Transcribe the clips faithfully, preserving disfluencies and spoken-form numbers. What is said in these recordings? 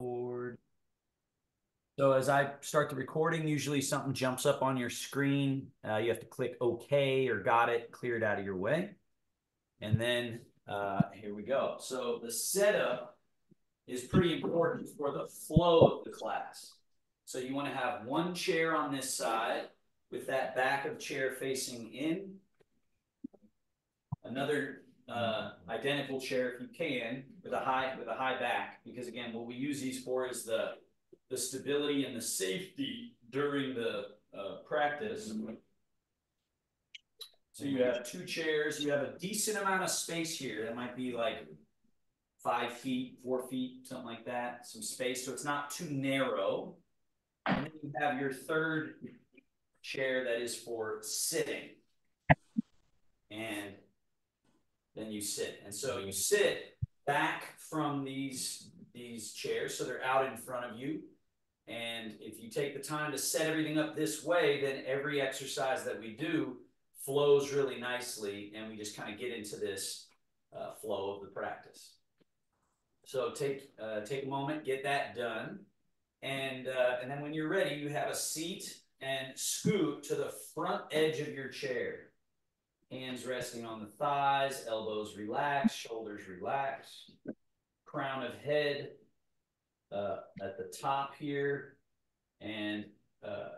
Board. So as I start the recording, usually something jumps up on your screen. Uh, you have to click OK or got it, clear it out of your way. And then uh, here we go. So the setup is pretty important for the flow of the class. So you want to have one chair on this side with that back of chair facing in. Another uh, identical chair if you can with a high with a high back, because again, what we use these for is the the stability and the safety during the uh, practice. So you have two chairs. You have a decent amount of space here. That might be like five feet, four feet, something like that. Some space, so it's not too narrow. And then you have your third chair that is for sitting. And then you sit. And so you sit back from these, these chairs, so they're out in front of you. And if you take the time to set everything up this way, then every exercise that we do flows really nicely, and we just kind of get into this uh, flow of the practice. So take, uh, take a moment, get that done. And, uh, and then when you're ready, you have a seat and scoot to the front edge of your chair. Hands resting on the thighs, elbows relaxed, shoulders relaxed. Crown of head uh, at the top here. And uh,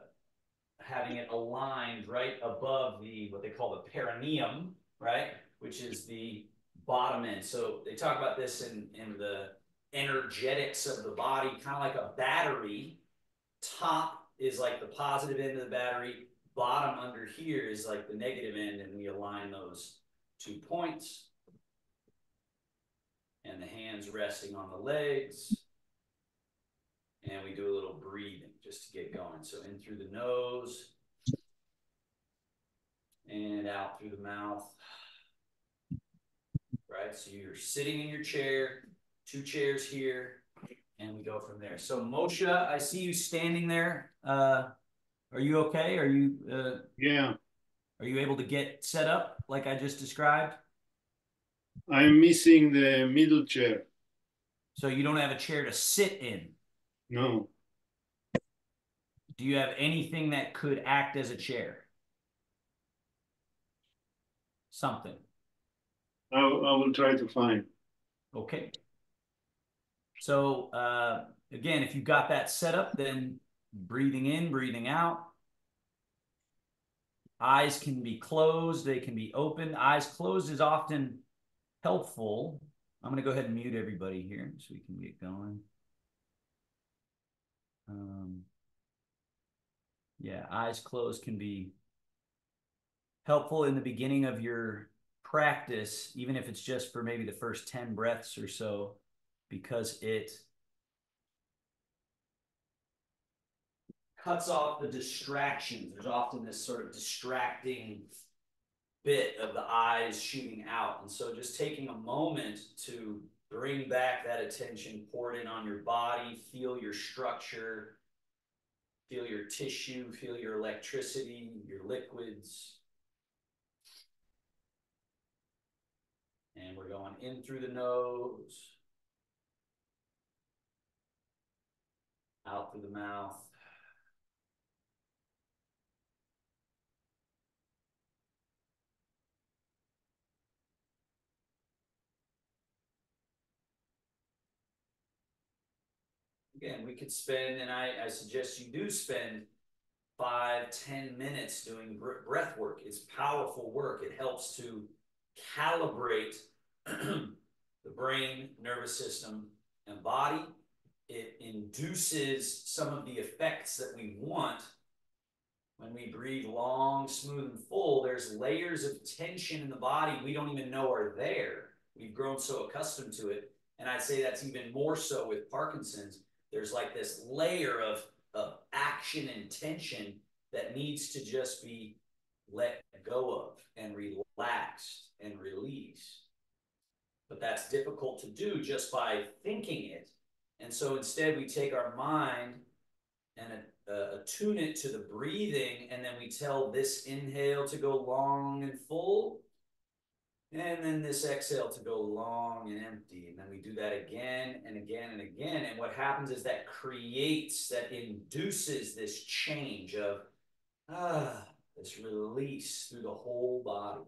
having it aligned right above the, what they call the perineum, right? Which is the bottom end. So they talk about this in, in the energetics of the body, kind of like a battery. Top is like the positive end of the battery. Bottom under here is like the negative end, and we align those two points. And the hands resting on the legs. And we do a little breathing just to get going. So in through the nose and out through the mouth. Right, so you're sitting in your chair, two chairs here, and we go from there. So Moshe, I see you standing there. Uh, Are you okay? Are you? Uh, yeah. Are you able to get set up like I just described? I'm missing the middle chair. So you don't have a chair to sit in? No. Do you have anything that could act as a chair? Something. I, I will try to find. Okay. So uh, again, if you got that set up, then breathing in, breathing out. Eyes can be closed. They can be opened. Eyes closed is often helpful. I'm going to go ahead and mute everybody here so we can get going. Um, yeah, eyes closed can be helpful in the beginning of your practice, even if it's just for maybe the first ten breaths or so, because it cuts off the distractions. There's often this sort of distracting bit of the eyes shooting out. And so just taking a moment to bring back that attention, pour it in on your body, feel your structure, feel your tissue, feel your electricity, your liquids. And we're going in through the nose, out through the mouth. Again, we could spend, and I, I suggest you do spend five, ten minutes doing breath work. It's powerful work. It helps to calibrate the brain, nervous system, and body. It induces some of the effects that we want. When we breathe long, smooth, and full, there's layers of tension in the body we don't even know are there. We've grown so accustomed to it. And I'd say that's even more so with Parkinson's. There's like this layer of, of action and tension that needs to just be let go of and relaxed and released. But that's difficult to do just by thinking it. And so instead we take our mind and uh, attune it to the breathing, and then we tell this inhale to go long and full And then this exhale to go long and empty. And then we do that again and again and again. And what happens is that creates, that induces this change of ah, this release through the whole body.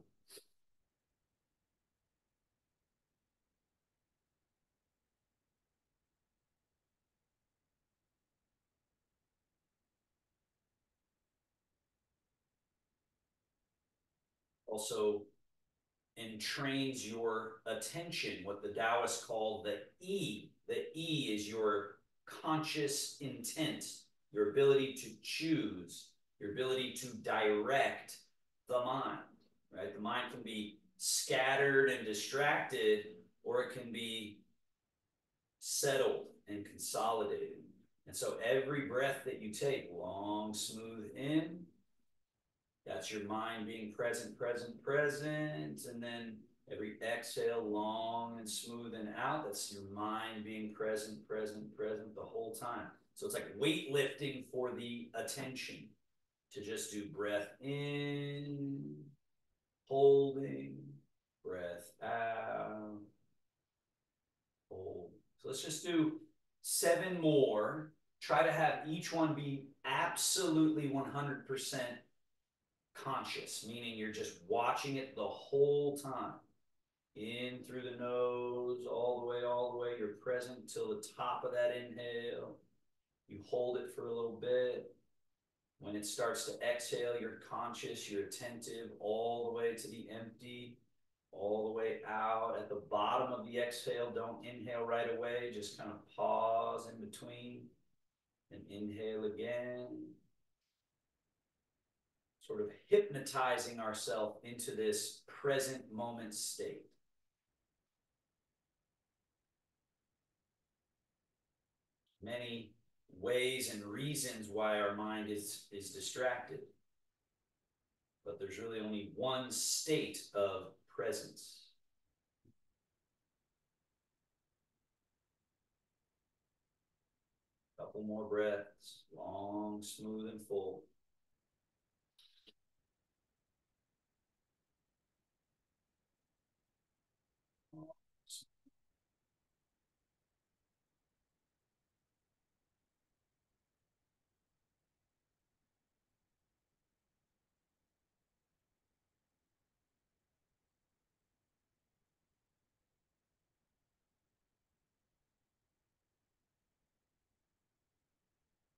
Also entrains your attention, what the Taoists call the E. The E is your conscious intent, your ability to choose, your ability to direct the mind, right? The mind can be scattered and distracted, or it can be settled and consolidated. And so every breath that you take, long, smooth in, that's your mind being present, present, present. And then every exhale, long and smooth and out, that's your mind being present, present, present the whole time. So it's like weightlifting for the attention, to just do breath in, holding, breath out, hold. So let's just do seven more. Try to have each one be absolutely one hundred percent conscious, meaning you're just watching it the whole time. In through the nose, all the way, all the way. You're present till the top of that inhale. You hold it for a little bit. When it starts to exhale, you're conscious, you're attentive, all the way to the empty, all the way out. At the bottom of the exhale, don't inhale right away. Just kind of pause in between and inhale again. Sort of hypnotizing ourselves into this present moment state. Many ways and reasons why our mind is, is distracted, but there's really only one state of presence. A couple more breaths, long, smooth, and full.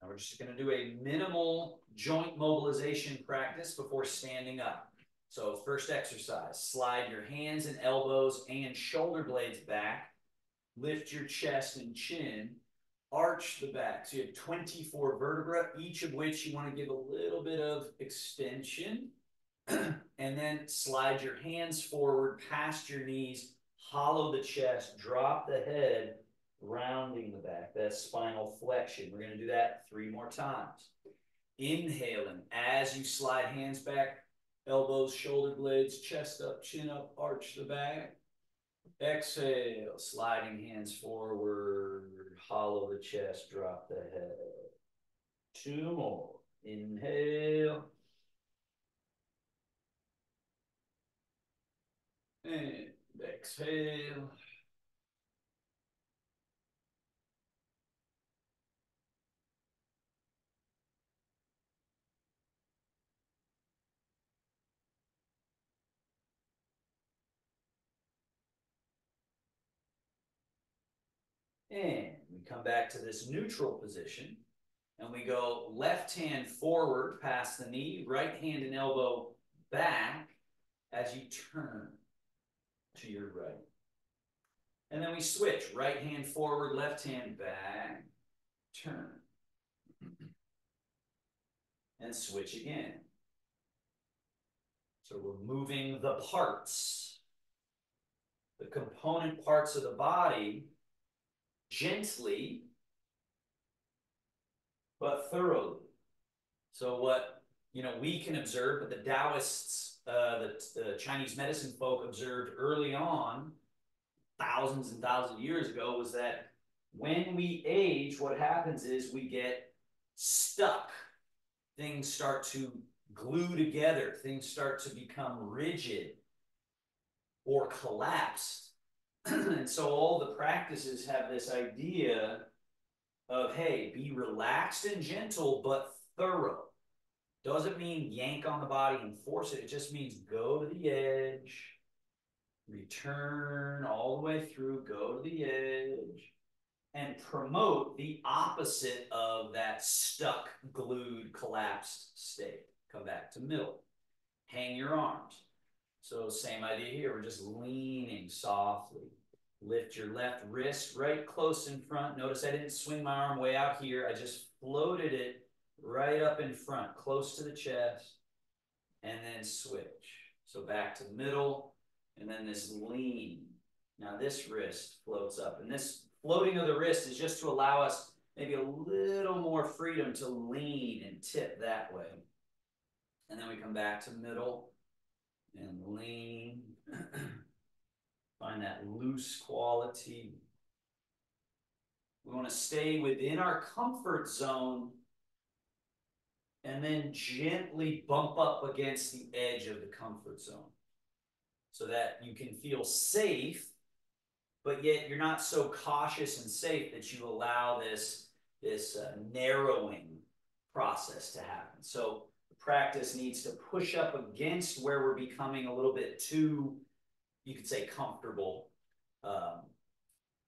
We're just going to do a minimal joint mobilization practice before standing up. So first exercise, slide your hands and elbows and shoulder blades back. Lift your chest and chin. Arch the back. So you have twenty-four vertebrae, each of which you want to give a little bit of extension. And then slide your hands forward past your knees. Hollow the chest. Drop the head. Rounding the back, that spinal flexion. We're going to do that three more times. Inhaling as you slide hands back, elbows, shoulder blades, chest up, chin up, arch the back. Exhale, sliding hands forward, hollow the chest, drop the head. Two more. Inhale. And exhale. And we come back to this neutral position, and we go left hand forward past the knee, right hand and elbow back as you turn to your right. And then we switch, right hand forward, left hand back, turn. And switch again. So we're moving the parts, the component parts of the body, gently, but thoroughly. So what, you know, we can observe, but the Taoists, uh, the, the Chinese medicine folk observed early on, thousands and thousands of years ago, was that when we age, what happens is we get stuck. Things start to glue together. Things start to become rigid. or collapsed. And so all the practices have this idea of, hey, be relaxed and gentle, but thorough. Doesn't mean yank on the body and force it. It just means go to the edge, return all the way through, go to the edge, and promote the opposite of that stuck, glued, collapsed state. Come back to middle. Hang your arms. So same idea here. We're just leaning softly. Lift your left wrist right close in front. Notice I didn't swing my arm way out here. I just floated it right up in front, close to the chest, and then switch. So back to the middle, and then this lean. Now this wrist floats up, and this floating of the wrist is just to allow us maybe a little more freedom to lean and tip that way. And then we come back to middle and lean. Find that loose quality. We want to stay within our comfort zone and then gently bump up against the edge of the comfort zone so that you can feel safe, but yet you're not so cautious and safe that you allow this, this uh, narrowing process to happen. So practice needs to push up against where we're becoming a little bit too, you could say, comfortable. Um,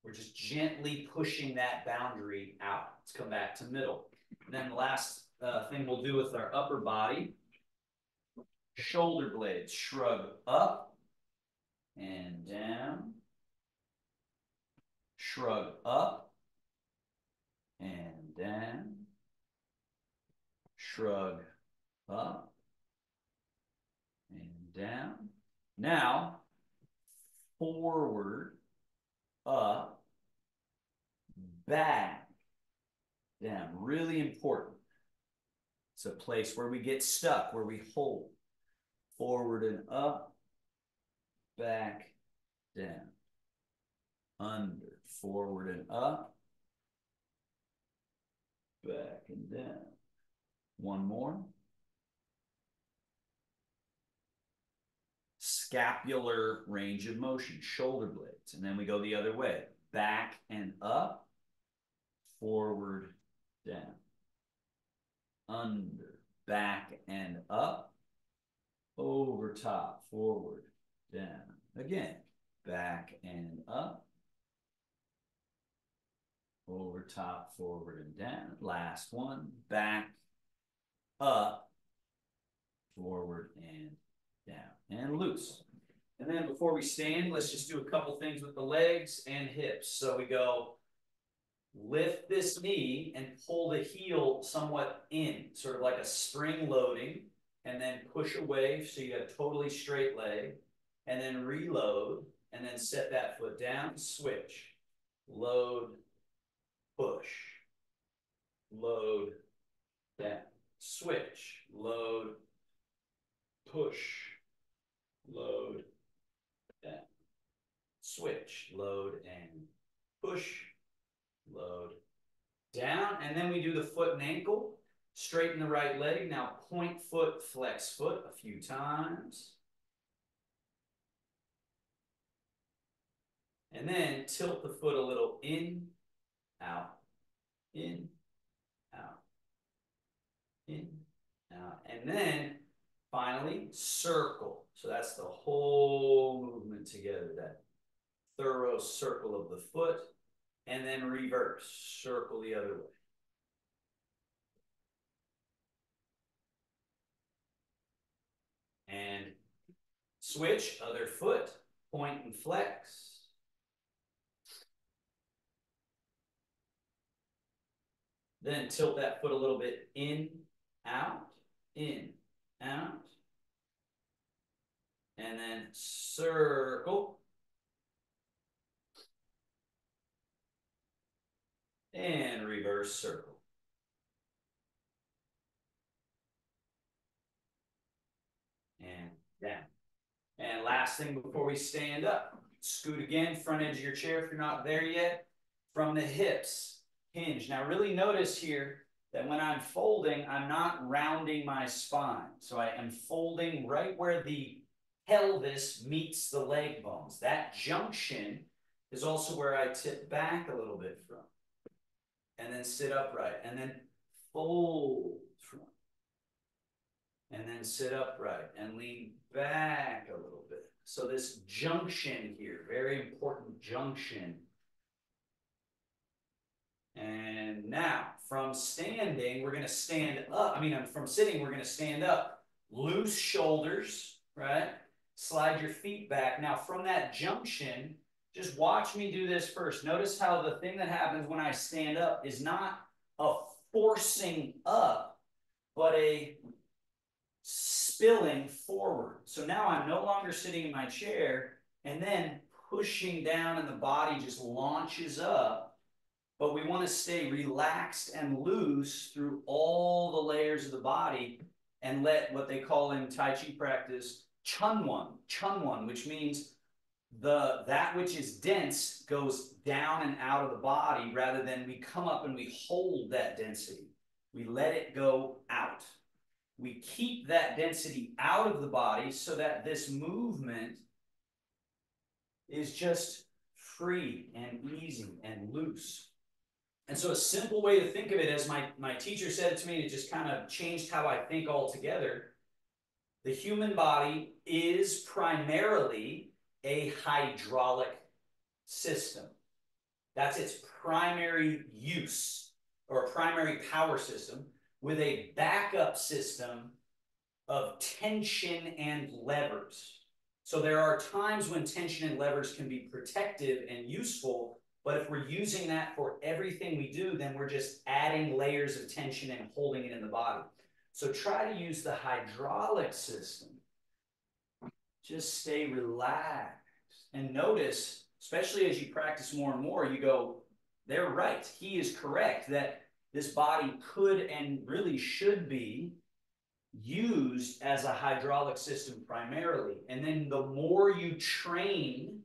we're just gently pushing that boundary out. Let's come back to middle. And then the last uh, thing we'll do with our upper body, shoulder blades shrug up and down, shrug up and down, shrug up and down. Now, forward, up, back, down. Really important. It's a place where we get stuck, where we hold. Forward and up, back, down, under, forward and up, back and down. One more. Scapular range of motion, shoulder blades. And then we go the other way. Back and up, forward, down, under, back and up, over top, forward, down. Again, back and up, over top, forward and down. Last one, back, up, forward and down and loose. And then before we stand, let's just do a couple things with the legs and hips. So we go lift this knee and pull the heel somewhat in, sort of like a spring loading, and then push away so you have totally straight leg, and then reload, and then set that foot down, switch, load, push, load, down, switch, load, push, load, down, switch, load, and push, load, down. And then we do the foot and ankle. Straighten the right leg. Now point foot, flex foot a few times. And then tilt the foot a little in, out, in, out, in, out. And then finally, circle. So that's the whole movement together, that thorough circle of the foot, and then reverse, circle the other way. And switch, other foot, point and flex. Then tilt that foot a little bit in, out, in, out, and then circle, and reverse circle. And down. And last thing before we stand up, scoot again, front edge of your chair if you're not there yet, from the hips, hinge. Now really notice here that when I'm folding, I'm not rounding my spine. So I am folding right where the pelvis meets the leg bones. That junction is also where I tip back a little bit from, and then sit upright, and then fold from, and then sit upright, and lean back a little bit. So this junction here, very important junction. And now from standing, we're going to stand up. I mean, from sitting, we're going to stand up. Loose shoulders, right? Slide your feet back. Now from that junction, just watch me do this first. Notice how the thing that happens when I stand up is not a forcing up, but a spilling forward. So now I'm no longer sitting in my chair and then pushing down, and the body just launches up. But we want to stay relaxed and loose through all the layers of the body, and let what they call in Tai Chi practice Chun wan, Chun wan, which means the that which is dense goes down and out of the body, rather than we come up and we hold that density. We let it go out. We keep that density out of the body so that this movement is just free and easy and loose. And so a simple way to think of it, as my, my teacher said it to me, and it just kind of changed how I think altogether. The human body is primarily a hydraulic system. That's its primary use, or primary power system, with a backup system of tension and levers. So there are times when tension and levers can be protective and useful, but if we're using that for everything we do, then we're just adding layers of tension and holding it in the body. So try to use the hydraulic system. Just stay relaxed. And notice, especially as you practice more and more, you go, they're right. He is correct that this body could and really should be used as a hydraulic system primarily. And then the more you train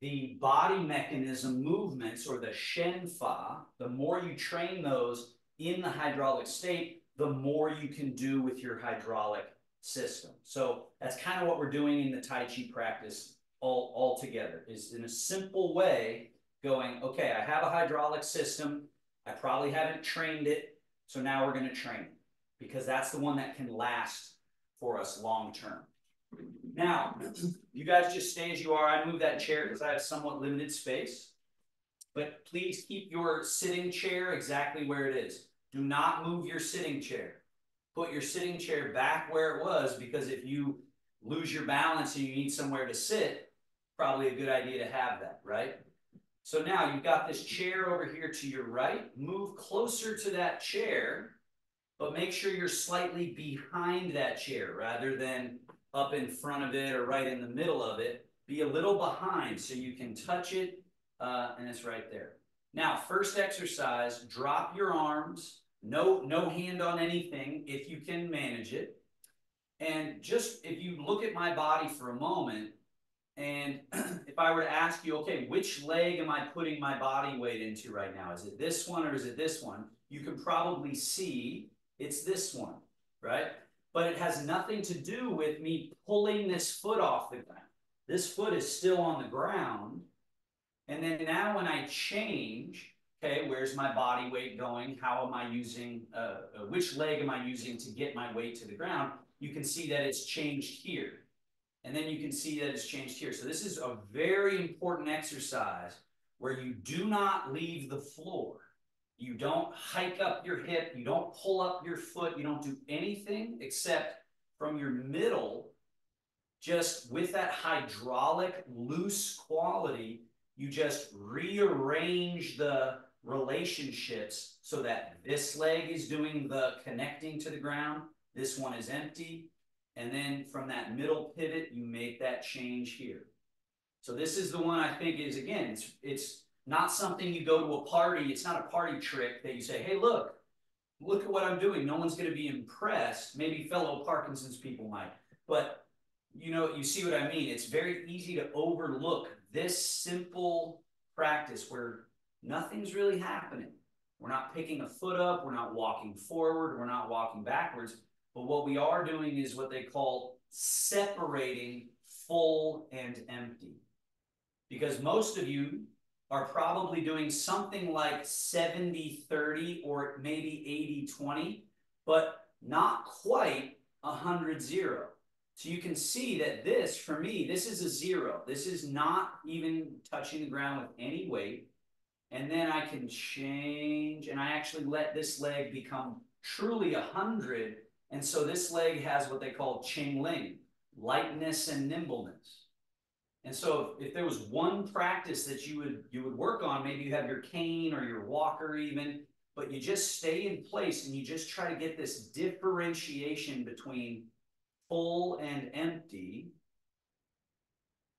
the body mechanism movements, or the Shen Fa, the more you train those in the hydraulic state, the more you can do with your hydraulic system. So that's kind of what we're doing in the Tai Chi practice all, all together, is in a simple way going, okay, I have a hydraulic system. I probably haven't trained it, so now we're going to train it, because that's the one that can last for us long term. Now, you guys just stay as you are. I move that chair because I have somewhat limited space, but please keep your sitting chair exactly where it is. Do not move your sitting chair. Put your sitting chair back where it was, because if you lose your balance and you need somewhere to sit, probably a good idea to have that, right? So now you've got this chair over here to your right. Move closer to that chair, but make sure you're slightly behind that chair rather than up in front of it or right in the middle of it. Be a little behind so you can touch it, uh, and it's right there. Now, first exercise, drop your arms. No, no hand on anything if you can manage it. And just if you look at my body for a moment, and if I were to ask you, okay, which leg am I putting my body weight into right now? Is it this one or is it this one? You can probably see it's this one, right? But it has nothing to do with me pulling this foot off the ground. This foot is still on the ground. And then now when I change, okay, where's my body weight going? How am I using, uh, which leg am I using to get my weight to the ground? You can see that it's changed here. And then you can see that it's changed here. So this is a very important exercise where you do not leave the floor. You don't hike up your hip. You don't pull up your foot. You don't do anything except from your middle, just with that hydraulic loose quality, you just rearrange the relationships so that this leg is doing the connecting to the ground. This one is empty. And then from that middle pivot, you make that change here. So this is the one I think is, again, it's, it's not something you go to a party. It's not a party trick that you say, hey, look, look at what I'm doing. No one's going to be impressed. Maybe fellow Parkinson's people might. But, you know, you see what I mean. It's very easy to overlook this simple practice where nothing's really happening. We're not picking a foot up. We're not walking forward. We're not walking backwards. But what we are doing is what they call separating full and empty. Because most of you are probably doing something like seventy thirty or maybe eighty twenty, but not quite one hundred zero. So you can see that this, for me, this is a zero. This is not even touching the ground with any weight. And then I can change, and I actually let this leg become truly one hundred. And so this leg has what they call Qing Ling, lightness and nimbleness. And so if there was one practice that you would, you would work on, maybe you have your cane or your walker even, but you just stay in place and you just try to get this differentiation between full and empty,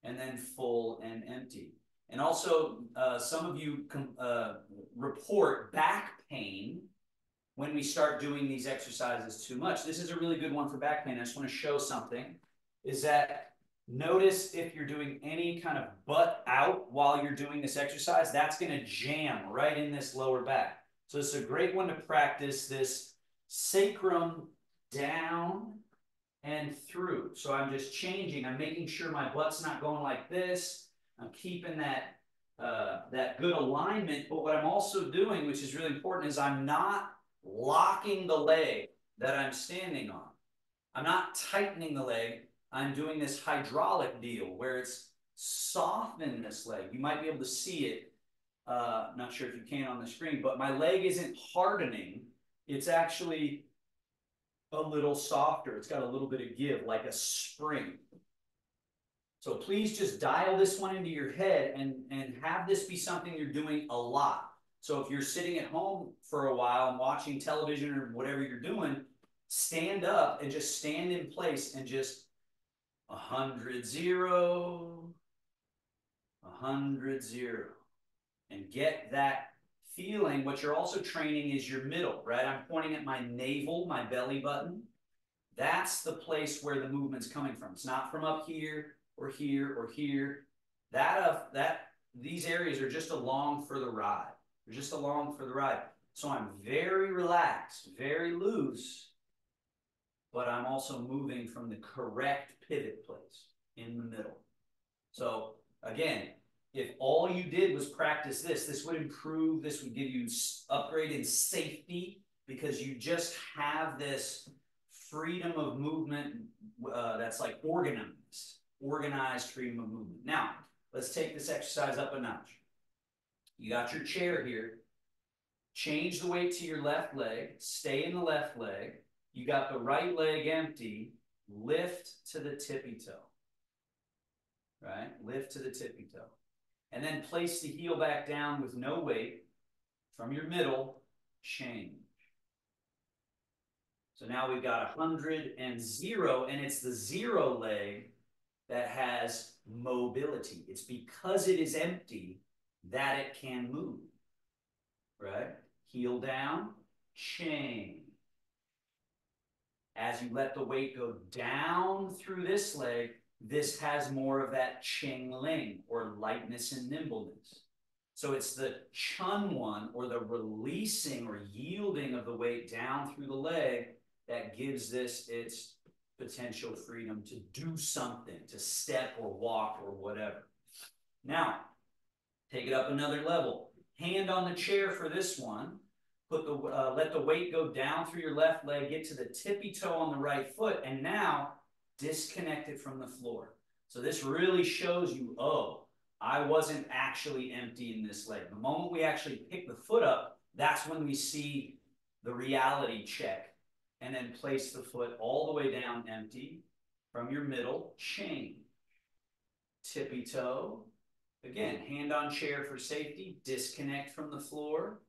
and then full and empty. And also, uh, some of you uh, report back pain when we start doing these exercises too much. This is a really good one for back pain. I just want to show something, is that notice if you're doing any kind of butt out while you're doing this exercise, that's going to jam right in this lower back. So it's a great one to practice this sacrum down and through. So I'm just changing. I'm making sure my butt's not going like this. I'm keeping that, uh, that good alignment. But what I'm also doing, which is really important, is I'm not locking the leg that I'm standing on. I'm not tightening the leg. I'm doing this hydraulic deal where it's soften this leg. You might be able to see it. Uh, not sure if you can on the screen, but my leg isn't hardening. It's actually a little softer. It's got a little bit of give, like a spring. So please just dial this one into your head and, and have this be something you're doing a lot. So if you're sitting at home for a while and watching television or whatever you're doing, stand up and just stand in place and just one hundred zero, one hundred zero, and get that feeling. What you're also training is your middle, right? I'm pointing at my navel, my belly button. That's the place where the movement's coming from. It's not from up here or here or here. That uh, that these areas are just along for the ride. They're just along for the ride. So I'm very relaxed, very loose, but I'm also moving from the correct pivot place in the middle. So again, if all you did was practice this, this would improve, this would give you upgrade in safety because you just have this freedom of movement uh, that's like organized, organized freedom of movement. Now, let's take this exercise up a notch. You got your chair here. Change the weight to your left leg, stay in the left leg. You got the right leg empty, lift to the tippy toe, right? Lift to the tippy toe. And then place the heel back down with no weight from your middle, change. So now we've got one hundred and zero, and it's the zero leg that has mobility. It's because it is empty that it can move, right? Heel down, change. As you let the weight go down through this leg, this has more of that Qing Ling, or lightness and nimbleness. So it's the Chun wan, or the releasing or yielding of the weight down through the leg, that gives this its potential freedom to do something, to step or walk or whatever. Now, take it up another level. Hand on the chair for this one. Put the, uh, let the weight go down through your left leg, get to the tippy toe on the right foot, and now disconnect it from the floor. So this really shows you, oh, I wasn't actually empty in this leg. The moment we actually pick the foot up, that's when we see the reality check, and then place the foot all the way down empty from your middle, change. Tippy toe, again, hand on chair for safety, disconnect from the floor.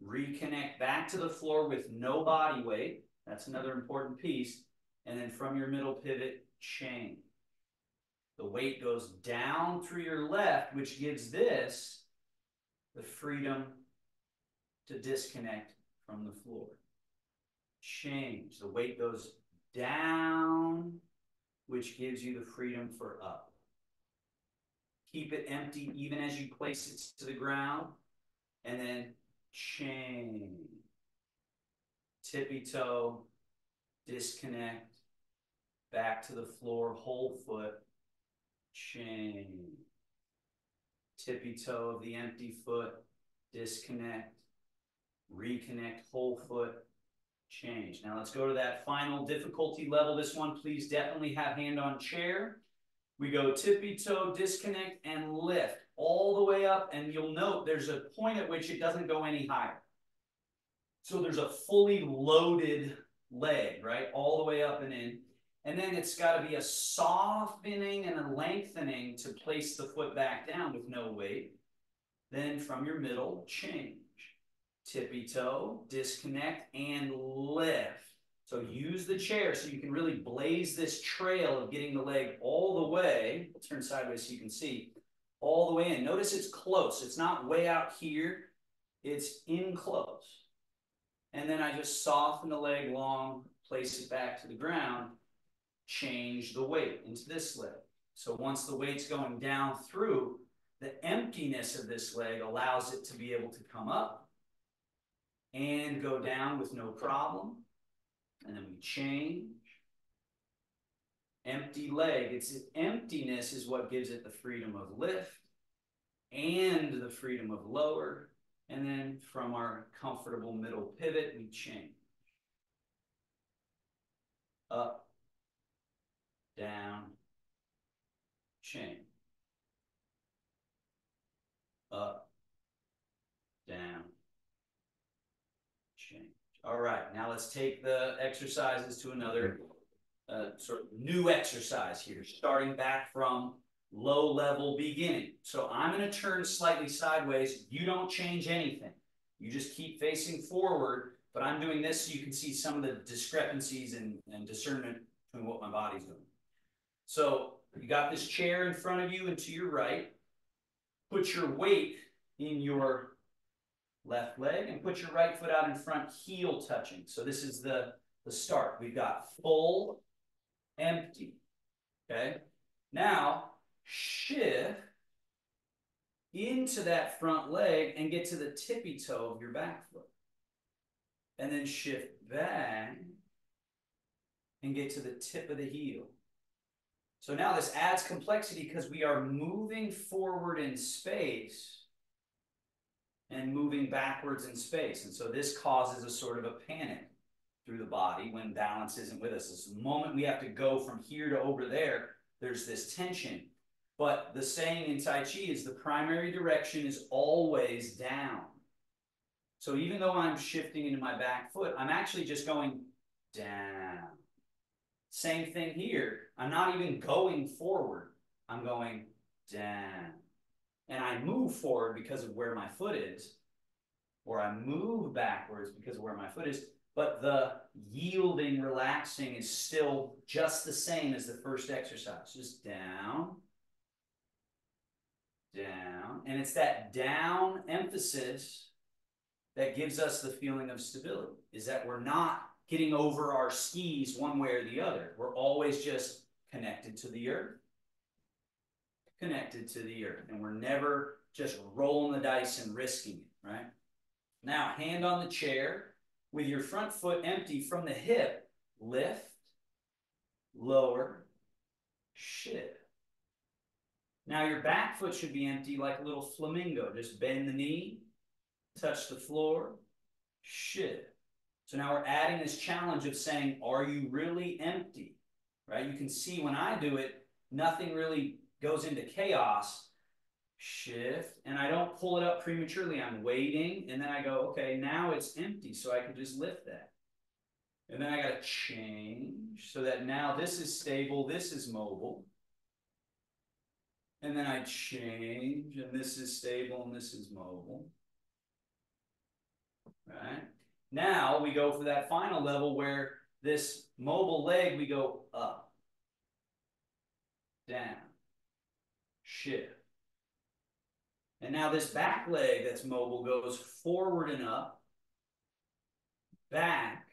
Reconnect back to the floor with no body weight. That's another important piece. And then from your middle pivot, change. The weight goes down through your left, which gives this the freedom to disconnect from the floor. Change. The weight goes down, which gives you the freedom for up. Keep it empty even as you place it to the ground. And then change, tippy toe, disconnect, back to the floor, whole foot, chain. Tippy toe of the empty foot, disconnect, reconnect, whole foot, change. Now let's go to that final difficulty level. This one, please definitely have hand on chair. We go tippy toe, disconnect, and lift all the way up. And you'll note there's a point at which it doesn't go any higher. So there's a fully loaded leg, right? All the way up and in. And then it's got to be a softening and a lengthening to place the foot back down with no weight. Then from your middle, change. Tippy toe, disconnect, and lift. So use the chair so you can really blaze this trail of getting the leg all the way. I'll turn sideways so you can see. All the way in. Notice it's close. It's not way out here. It's in close. And then I just soften the leg long, place it back to the ground, change the weight into this leg. So once the weight's going down through, the emptiness of this leg allows it to be able to come up and go down with no problem. And then we change. Empty leg. It's emptiness is what gives it the freedom of lift and the freedom of lower. And then from our comfortable middle pivot, we change. Up, down, change. Up, down, change. All right, now let's take the exercises to another uh, sort of new exercise here, starting back from low level beginning. So I'm going to turn slightly sideways. You don't change anything. You just keep facing forward, but I'm doing this so you can see some of the discrepancies and, and discernment between what my body's doing. So you got this chair in front of you and to your right. Put your weight in your left leg and put your right foot out in front, heel touching. So this is the, the start. We've got full, empty, okay? Now, shift into that front leg and get to the tippy toe of your back foot. And then shift back and get to the tip of the heel. So now this adds complexity because we are moving forward in space and moving backwards in space. And so this causes a sort of a panic through the body when balance isn't with us. It's the moment we have to go from here to over there, there's this tension. But the saying in Tai Chi is the primary direction is always down. So even though I'm shifting into my back foot, I'm actually just going down. Same thing here. I'm not even going forward. I'm going down. And I move forward because of where my foot is, or I move backwards because of where my foot is, but the yielding, relaxing is still just the same as the first exercise. Just down, down. And it's that down emphasis that gives us the feeling of stability, is that we're not getting over our skis one way or the other. We're always just connected to the earth, connected to the earth. And we're never just rolling the dice and risking it, right? Now, hand on the chair with your front foot empty from the hip, lift, lower, shift. Now your back foot should be empty like a little flamingo. Just bend the knee, touch the floor, shift. So now we're adding this challenge of saying, are you really empty, right? You can see when I do it, nothing really goes into chaos, shift, and I don't pull it up prematurely. I'm waiting, and then I go, okay, now it's empty, so I can just lift that. And then I got to change so that now this is stable, this is mobile. And then I change, and this is stable, and this is mobile, right? Now we go for that final level where this mobile leg, we go up, down, shift. And now this back leg that's mobile goes forward and up, back,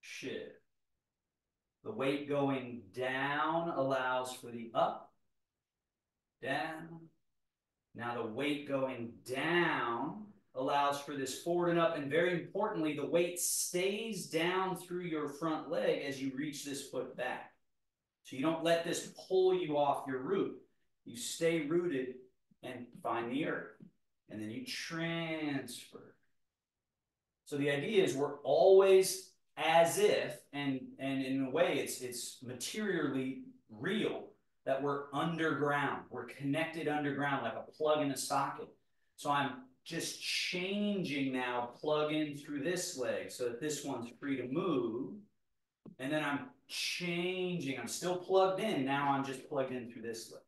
shift. The weight going down allows for the up, down. Now the weight going down allows for this forward and up, and very importantly, the weight stays down through your front leg as you reach this foot back. So you don't let this pull you off your root. You stay rooted and find the earth. And then you transfer. So the idea is we're always as if, and, and in a way it's, it's materially real, that we're underground. We're connected underground like a plug in a socket. So I'm just changing now, plug in through this leg so that this one's free to move. And then I'm changing. I'm still plugged in. Now I'm just plugged in through this leg.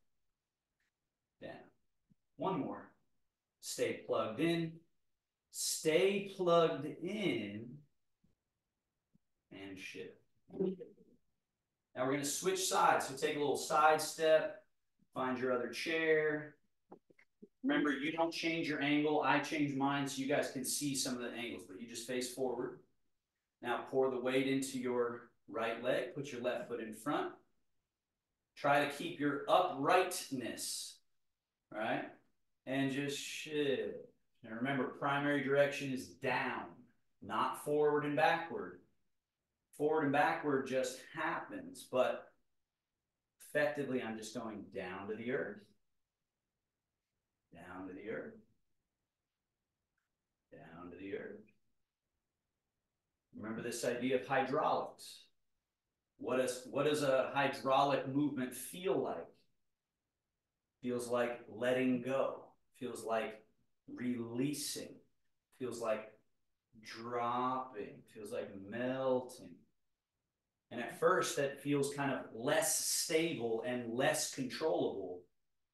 Down. One more. Stay plugged in. Stay plugged in. And shift. Now we're going to switch sides. So take a little side step. Find your other chair. Remember, you don't change your angle. I change mine so you guys can see some of the angles. But you just face forward. Now pour the weight into your right leg. Put your left foot in front. Try to keep your uprightness. All right? And just shift. And remember, primary direction is down, not forward and backward. Forward and backward just happens, but effectively I'm just going down to the earth, down to the earth, down to the earth. Remember this idea of hydraulics. What is, what does a hydraulic movement feel like? Feels like letting go, feels like releasing, feels like dropping, feels like melting. And at first, that feels kind of less stable and less controllable.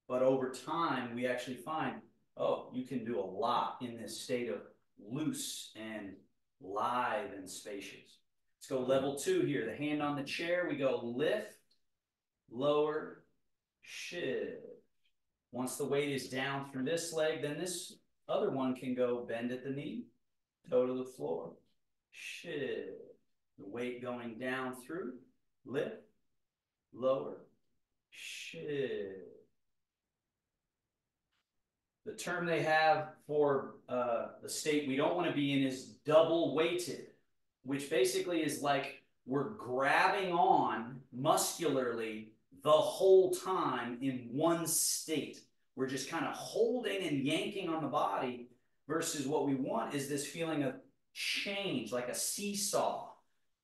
But over time, we actually find, oh, you can do a lot in this state of loose and live and spacious. Let's go level two here. The hand on the chair. We go lift, lower, shift. Once the weight is down through this leg, then this other one can go bend at the knee, toe to the floor, shift. The weight going down through, lift, lower, shift. The term they have for uh, the state we don't want to be in is double weighted, which basically is like we're grabbing on muscularly the whole time in one state. We're just kind of holding and yanking on the body versus what we want is this feeling of change, like a seesaw,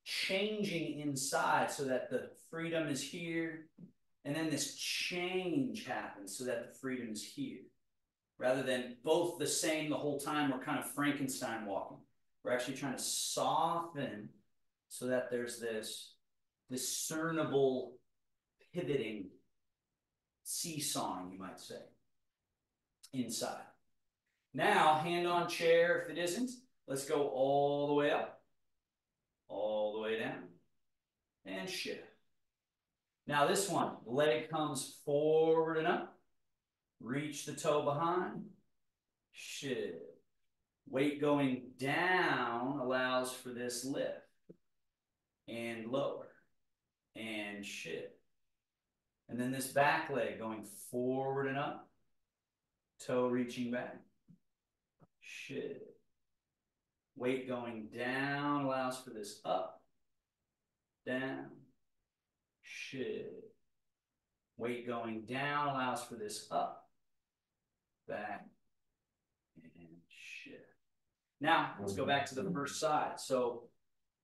changing inside so that the freedom is here. And then this change happens so that the freedom is here. Rather than both the same the whole time, we're kind of Frankenstein walking. We're actually trying to soften so that there's this discernible pivoting, seesawing, you might say, inside. Now, hand on chair, if it isn't, let's go all the way up, all the way down, and shift. Now this one, the leg comes forward and up, reach the toe behind, shift. Weight going down allows for this lift, and lower, and shift. And then this back leg going forward and up, toe reaching back. Shift. Weight going down allows for this up, down, shift. Weight going down allows for this up, back, and shift. Now, let's go back to the first side. So,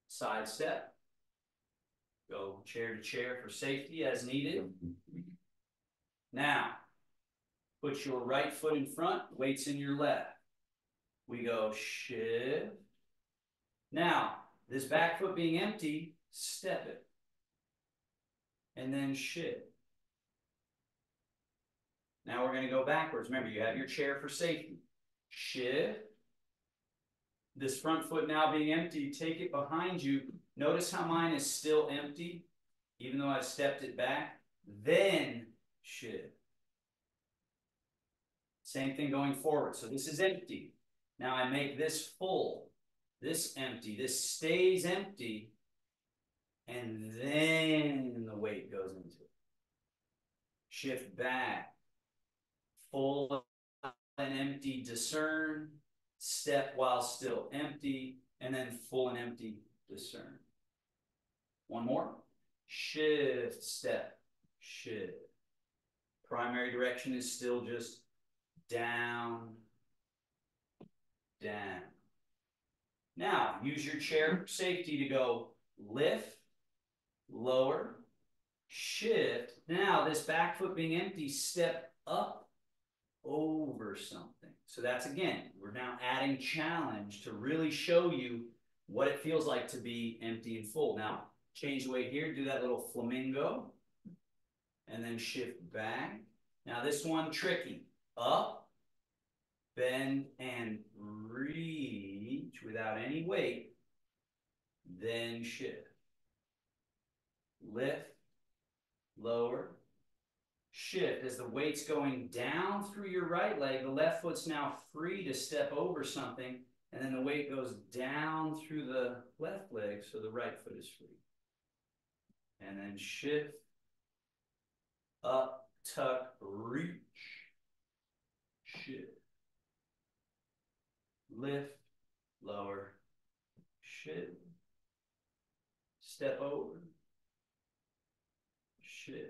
side step. Go chair to chair for safety as needed. Now, put your right foot in front, weight's in your left. We go shift. Now, this back foot being empty, step it. And then shift. Now we're going to go backwards. Remember, you have your chair for safety. Shift. This front foot now being empty, take it behind you. Notice how mine is still empty, even though I stepped it back. Then shift. Same thing going forward. So this is empty. Now I make this full, this empty, this stays empty, and then the weight goes into it. Shift back, full and empty, discern, step while still empty, and then full and empty, discern. One more. Shift step, shift. Primary direction is still just down, down. Now, use your chair safety to go lift, lower, shift. Now, this back foot being empty, step up over something. So that's, again, we're now adding challenge to really show you what it feels like to be empty and full. Now, change the weight here, do that little flamingo, and then shift back. Now, this one, tricky. Up, bend, and reach without any weight, then shift. Lift, lower, shift. As the weight's going down through your right leg, the left foot's now free to step over something, and then the weight goes down through the left leg, so the right foot is free. And then shift, up, tuck, reach, shift. Lift, lower, shift. Step over, shift.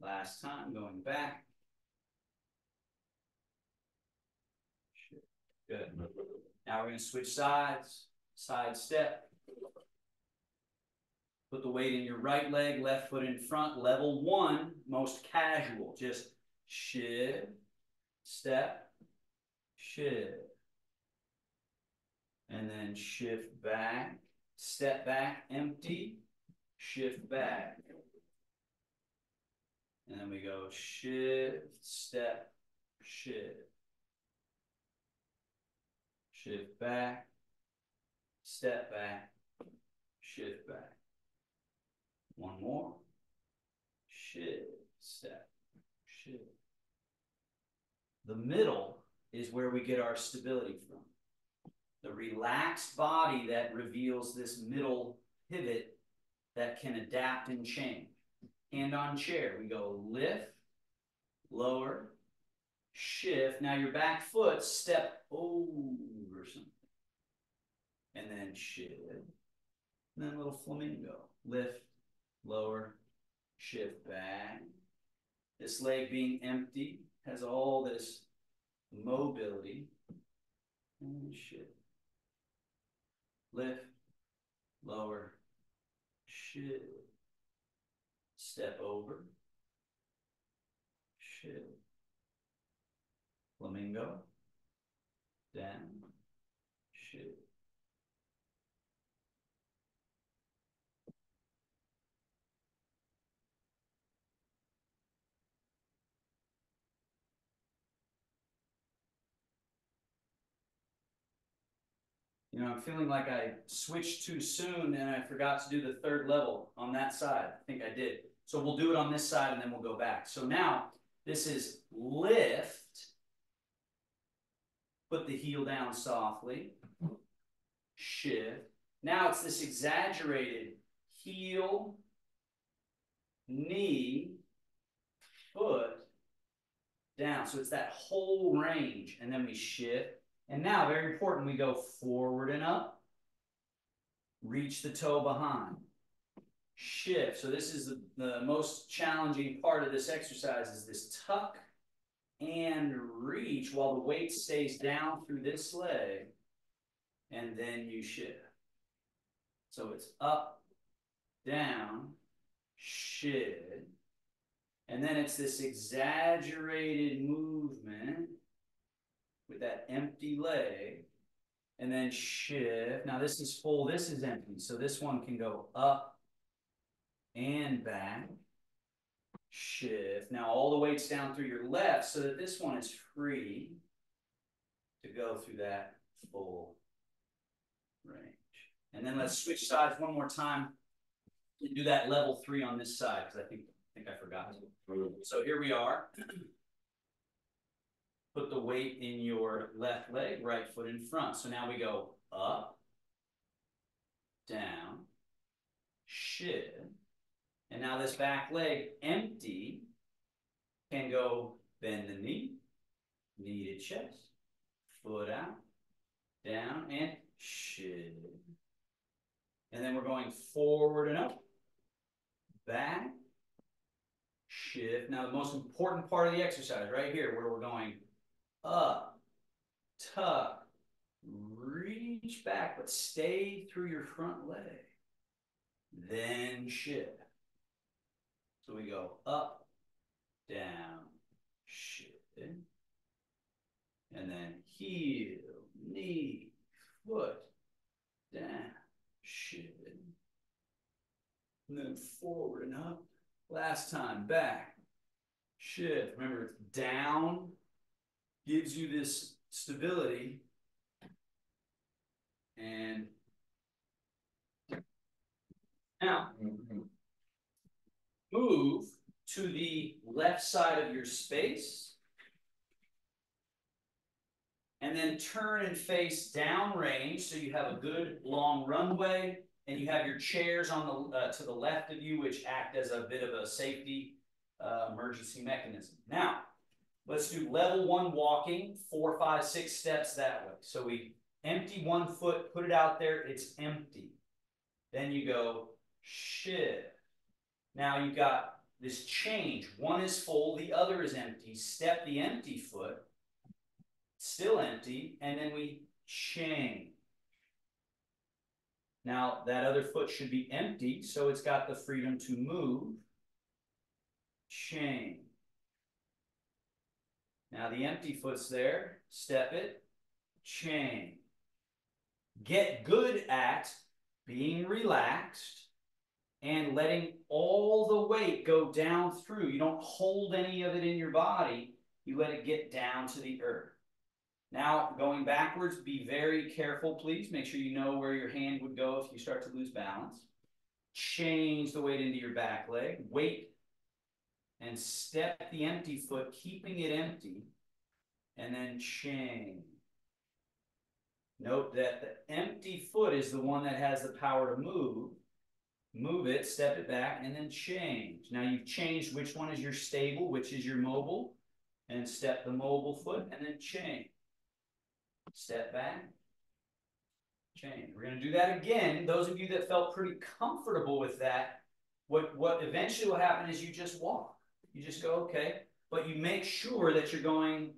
Last time, going back. Shift. Good. Now we're going to switch sides. Side step. Put the weight in your right leg, left foot in front. Level one, most casual. Just shift, step, shift. And then shift back, step back, empty, shift back. And then we go shift, step, shift. Shift back, step back, shift back. One more. Shift, step, shift. The middle is where we get our stability from. The relaxed body that reveals this middle pivot that can adapt and change. Hand on chair. We go lift, lower, shift. Now your back foot, step over something. And then shift. And then a little flamingo. Lift, lower, shift back. This leg being empty has all this mobility. And shift. Lift, lower, shift. Step over, shift. Flamingo, down, shift. You know, I'm feeling like I switched too soon and I forgot to do the third level on that side. I think I did. So we'll do it on this side and then we'll go back. So now this is lift. Put the heel down softly. Shift. Now it's this exaggerated heel, knee, foot, down. So it's that whole range. And then we shift. And now, very important, we go forward and up. Reach the toe behind. Shift. So this is the, the most challenging part of this exercise is this tuck and reach while the weight stays down through this leg. And then you shift. So it's up, down, shift. And then it's this exaggerated movement with that empty leg, and then shift. Now this is full, this is empty. So this one can go up and back, shift. Now all the weight's down through your left so that this one is free to go through that full range. And then let's switch sides one more time and do that level three on this side because I think, I think I forgot to. So here we are. Put the weight in your left leg, right foot in front. So now we go up, down, shift. And now this back leg, empty, can go bend the knee, knee to chest, foot out, down, and shift. And then we're going forward and up, back, shift. Now the most important part of the exercise right here where we're going up, tuck, reach back, but stay through your front leg, then shift. So we go up, down, shift, and then heel, knee, foot, down, shift, and then forward and up. Last time, back, shift. Remember, down gives you this stability, and now move to the left side of your space, and then turn and face down range so you have a good long runway, and you have your chairs on the uh, to the left of you, which act as a bit of a safety uh, emergency mechanism. Now, let's do level one walking, four, five, six steps that way. So we empty one foot, put it out there, it's empty. Then you go shift. Now you've got this change. One is full, the other is empty. Step the empty foot, still empty, and then we change. Now that other foot should be empty, so it's got the freedom to move, change. Now the empty foot's there, step it, change. Get good at being relaxed and letting all the weight go down through. You don't hold any of it in your body, you let it get down to the earth. Now, going backwards, be very careful, please. Make sure you know where your hand would go if you start to lose balance. Change the weight into your back leg. Weight and step the empty foot, keeping it empty, and then change. Note that the empty foot is the one that has the power to move. Move it, step it back, and then change. Now you've changed which one is your stable, which is your mobile, and step the mobile foot, and then change. Step back, change. We're going to do that again. Those of you that felt pretty comfortable with that, what, what eventually will happen is you just walk. You just go, okay. But you make sure that you're going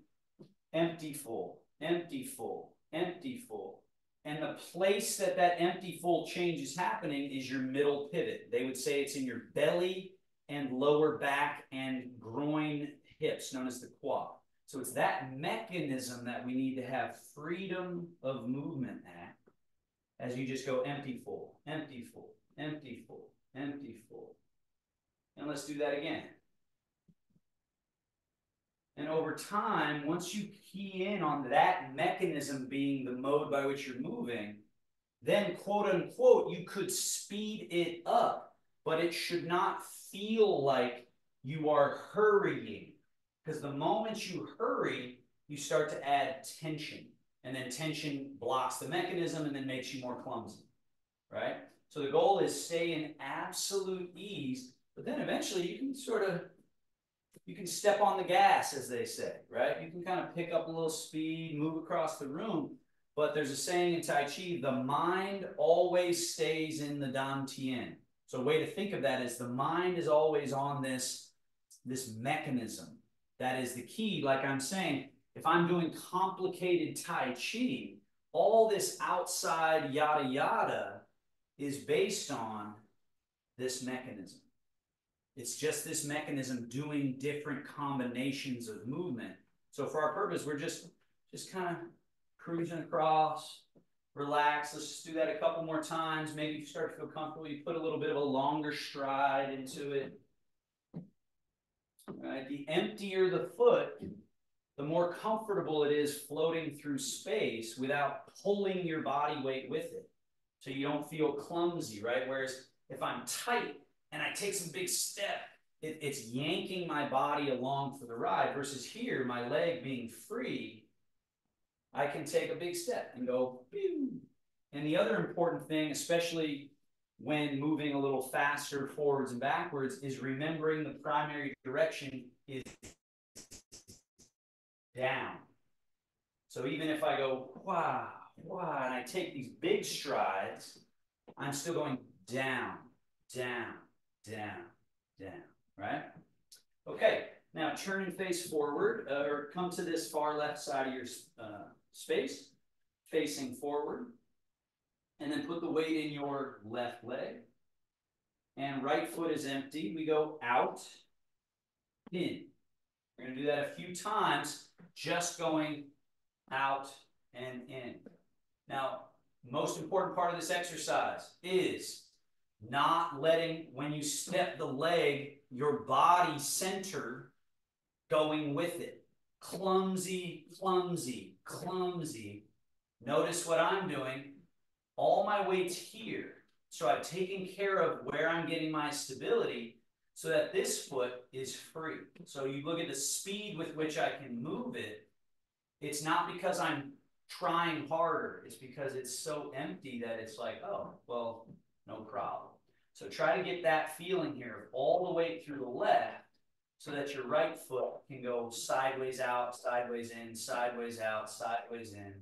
empty, full, empty, full, empty, full. And the place that that empty, full change is happening is your middle pivot. They would say it's in your belly and lower back and groin hips, known as the quad. So it's that mechanism that we need to have freedom of movement at as you just go empty, full, empty, full, empty, full, empty, full. And let's do that again. And over time, once you key in on that mechanism being the mode by which you're moving, then quote unquote, you could speed it up, but it should not feel like you are hurrying. Because the moment you hurry, you start to add tension. And then tension blocks the mechanism and then makes you more clumsy, right? So the goal is stay in absolute ease, but then eventually you can sort of, you can step on the gas, as they say, right? You can kind of pick up a little speed, move across the room. But there's a saying in Tai Chi, the mind always stays in the Dan Tian. So a way to think of that is the mind is always on this, this mechanism. That is the key. Like I'm saying, if I'm doing complicated Tai Chi, all this outside yada yada is based on this mechanism. It's just this mechanism doing different combinations of movement. So for our purpose, we're just, just kind of cruising across, relax. Let's just do that a couple more times. Maybe you start to feel comfortable. You put a little bit of a longer stride into it. Right. The emptier the foot, the more comfortable it is floating through space without pulling your body weight with it. So you don't feel clumsy, right? Whereas if I'm tight and I take some big step, it, it's yanking my body along for the ride. Versus here, my leg being free, I can take a big step and go, pew. And the other important thing, especially when moving a little faster forwards and backwards, is remembering the primary direction is down. So even if I go, wow, wow, and I take these big strides, I'm still going down, down, down, down, right? Okay, now turn and face forward, uh, or come to this far left side of your uh, space, facing forward, and then put the weight in your left leg. And right foot is empty. We go out, in. We're going to do that a few times, just going out and in. Now, most important part of this exercise is not letting, when you step the leg, your body center going with it. Clumsy, clumsy, clumsy. Notice what I'm doing. All my weight's here. So I've taken care of where I'm getting my stability so that this foot is free. So you look at the speed with which I can move it. It's not because I'm trying harder. It's because it's so empty that it's like, oh, well, no problem. So try to get that feeling here, all the weight through the left, so that your right foot can go sideways out, sideways in, sideways out, sideways in.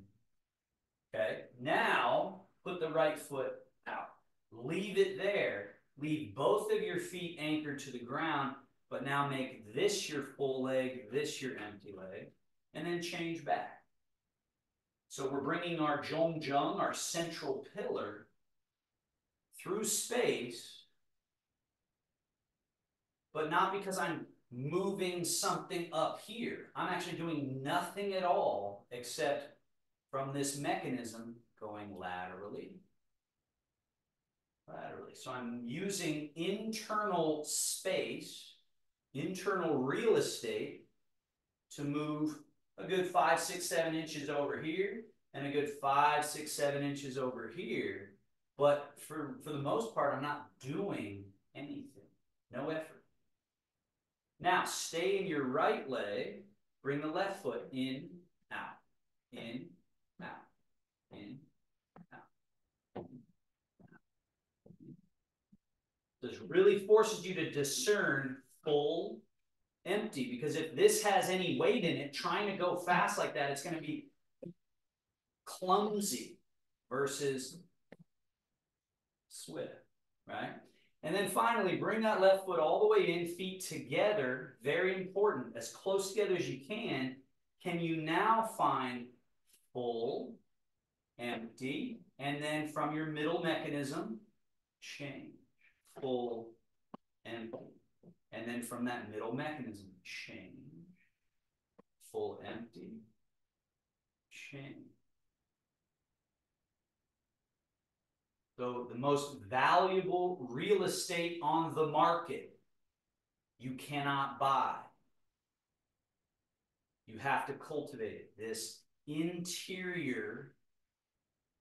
Okay, now put the right foot out. Leave it there. Leave both of your feet anchored to the ground, but now make this your full leg, this your empty leg, and then change back. So we're bringing our Zhong Zheng, our central pillar, through space, but not because I'm moving something up here. I'm actually doing nothing at all except from this mechanism going laterally. Laterally. So I'm using internal space, internal real estate, to move a good five, six, seven inches over here, and a good five, six, seven inches over here. But for, for the most part, I'm not doing anything. No effort. Now, stay in your right leg. Bring the left foot in, out, in, out, in, out. This really forces you to discern full, empty, because if this has any weight in it, trying to go fast like that, it's going to be clumsy versus swift, right? And then finally, bring that left foot all the way in, feet together, very important, as close together as you can. Can you now find full, empty, and then from your middle mechanism, change, full, empty. And then from that middle mechanism, change, full, empty, change. So the most valuable real estate on the market, you cannot buy. You have to cultivate it. This interior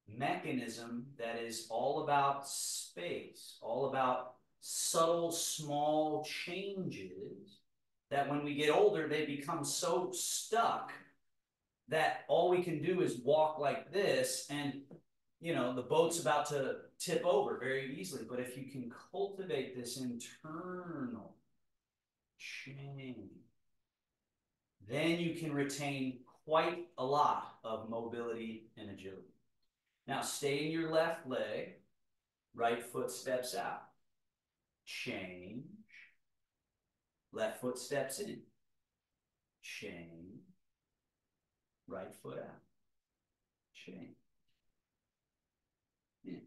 mechanism that is all about space, all about subtle, small changes that when we get older, they become so stuck that all we can do is walk like this and, you know, the boat's about to tip over very easily. But if you can cultivate this internal change, then you can retain quite a lot of mobility and agility. Now, stay in your left leg, right foot steps out. Change. Left foot steps in. Change. Right foot out. Change. Yeah.